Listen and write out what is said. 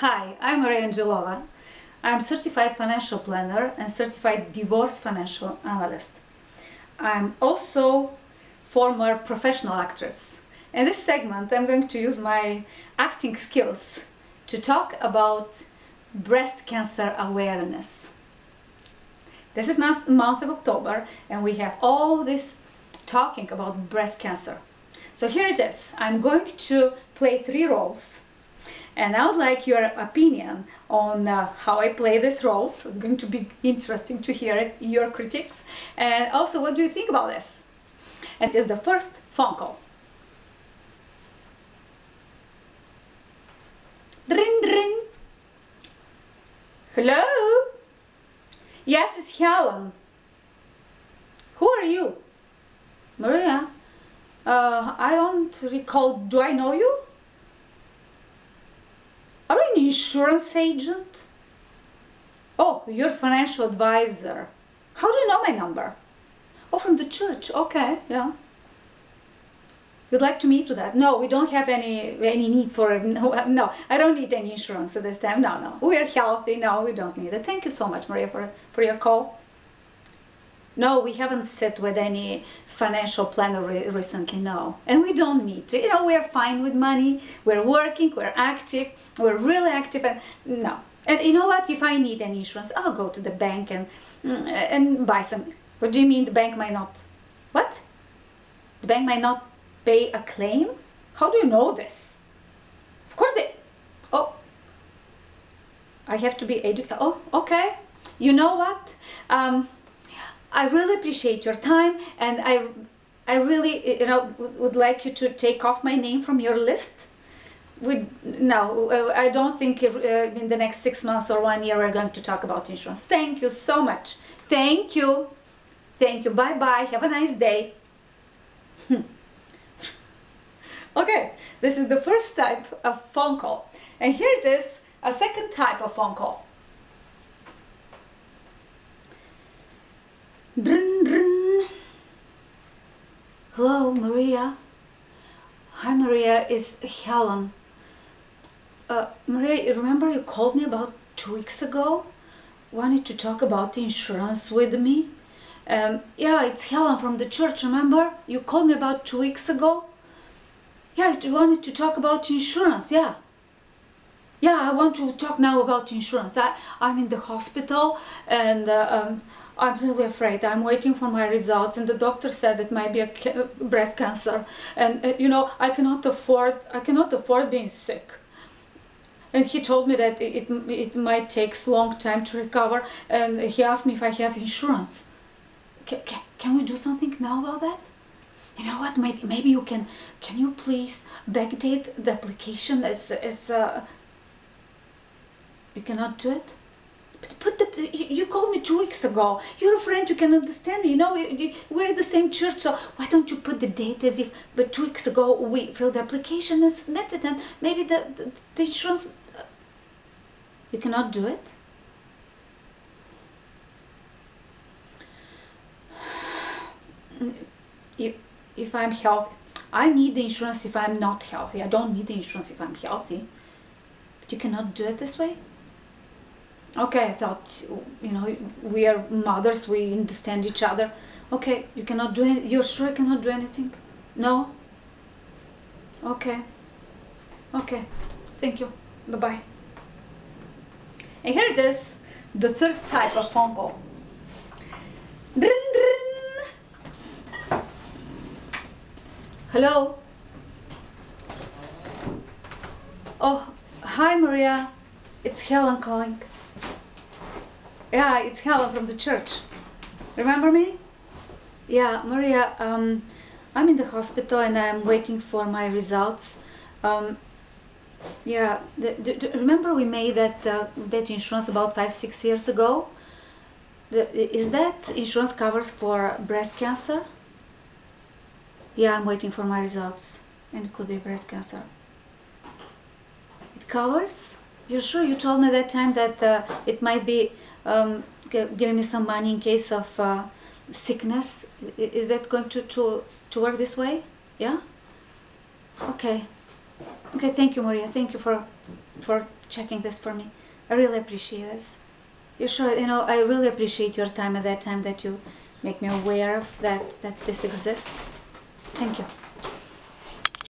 Hi, I'm Maria N. Angelova. I'm Certified Financial Planner and Certified Divorce Financial Analyst. I'm also former professional actress. In this segment, I'm going to use my acting skills to talk about breast cancer awareness. This is the month of October, and we have all this talking about breast cancer. So here it is. I'm going to play three roles. And I would like your opinion on how I play these roles. It's going to be interesting to hear it, your critics. And also, what do you think about this? It is the first phone call. Dring, dring. Hello? Yes, it's Helen. Who are you? Maria. I don't recall. Do I know you? Are you an insurance agent? Oh, you're a financial advisor. How do you know my number? Oh, from the church. Okay, yeah. You'd like to meet with us? No, we don't have any need for it. No, I don't need any insurance at this time. No. We're healthy. No, we don't need it. Thank you so much, Maria, for your call. No, we haven't sat with any financial planner recently, no. And we don't need to. You know, we're fine with money, we're working, we're active, we're really active, and no. And you know what, if I need any insurance, I'll go to the bank and buy some. What do you mean the bank might not? What? The bank might not pay a claim? How do you know this? Of course they... Oh. I have to be educated. Oh, okay. You know what? I really appreciate your time, and I really, you know, would like you to take off my name from your list. No, I don't think in the next 6 months or 1 year we're going to talk about insurance. Thank you so much. Thank you. Thank you. Bye-bye. Have a nice day. Okay, this is the first type of phone call. And here it is, a second type of phone call. Drin, drin. Hello, Maria. Hi, Maria. It's Helen. Maria, you remember you called me about 2 weeks ago? Wanted to talk about insurance with me? Yeah, it's Helen from the church, remember? You called me about 2 weeks ago? Yeah, you wanted to talk about insurance, yeah. Yeah, I want to talk now about insurance. I'm in the hospital, and... I'm really afraid. I'm waiting for my results, and the doctor said it might be a breast cancer. And you know, I cannot afford being sick. And he told me that it might take a long time to recover. And he asked me if I have insurance. Can we do something now about that? You know what? Maybe you can. Can you please backdate the application as you cannot do it. You called me 2 weeks ago. You're a friend, you can understand me, you know, we're in the same church, so why don't you put the date as if, but 2 weeks ago we filled the application and submitted, and maybe the insurance... You cannot do it? If I'm healthy, I need the insurance if I'm not healthy. I don't need the insurance if I'm healthy. But you cannot do it this way? Okay, I thought, you know, we are mothers, we understand each other. Okay, you cannot do anything? You're sure I cannot do anything? No? Okay. Okay, thank you. Bye-bye. And here it is, the third type of phone call. Drin, drin. Hello? Oh, hi, Maria. It's Helen calling. Yeah, it's Helen from the church. Remember me? Yeah, Maria, I'm in the hospital and I'm waiting for my results. Yeah, remember we made that insurance about 5-6 years ago? Is that insurance covers for breast cancer? Yeah, I'm waiting for my results, and it could be breast cancer. It covers? You're sure? You told me that time that it might be giving me some money in case of sickness. Is that going to work this way? Yeah? Okay. Okay, thank you, Maria. Thank you for... for checking this for me. I really appreciate this. You sure, you know, I really appreciate your time at that time that you make me aware of that this exists. Thank you.